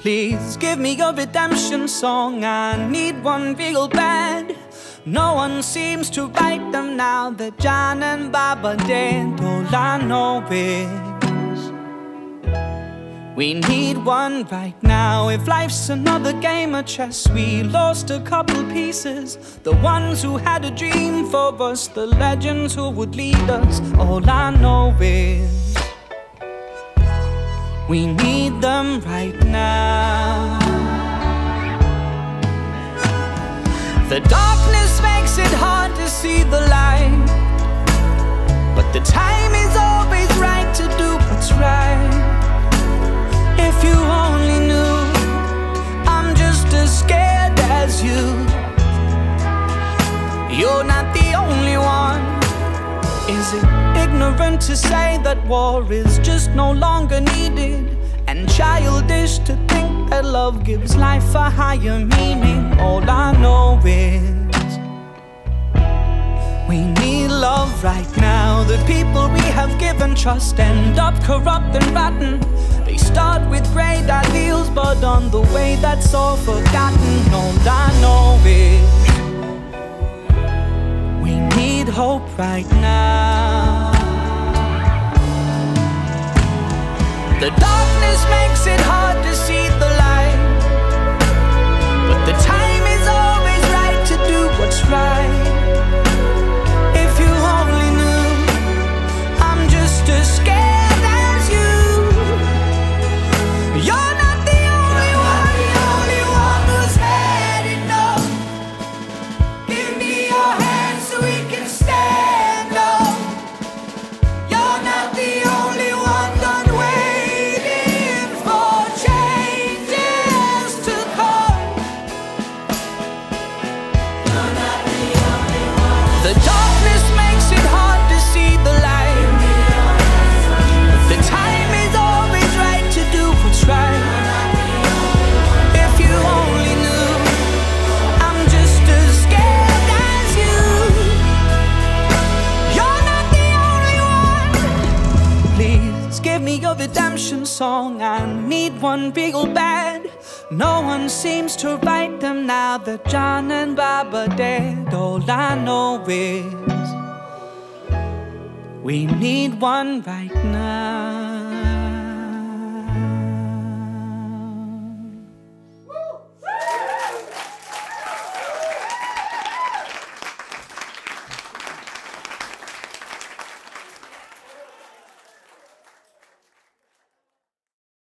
Please give me a redemption song. I need one real bad. No one seems to write them now that John and Bob are dead. All I know is we need one right now. If life's another game of chess, we lost a couple pieces. The ones who had a dream for us, the legends who would lead us. All I know is we need them right now. The darkness makes it hard to see the light, but the time is always right to do what's right. If you only knew, I'm just as scared as you. You're not the only one. Is it ignorant to say that war is just no longer needed, and childish to think that love gives life a higher meaning? All I know is we need love right now. The people we have given trust end up corrupt and rotten. They start with great ideals, but on the way that's all forgotten. All I know is hope right now. The darkness makes it hard to see the light, but the time is always right to do what's right. If you only knew, I'm just as scared as you. You're not the only one, the only one who's had enough. Give me your hand so we can stand up. You're not the only one done waiting for changes to come. You're not the only one. The darkness makes it hard to see the light. The time is always right to do what's right. If you only knew, I'm just as scared as you. You're not the only one. Please give me a redemption song. I need one real bad. No one seems to write them now that John and Bob are dead. All I know is we need one right now.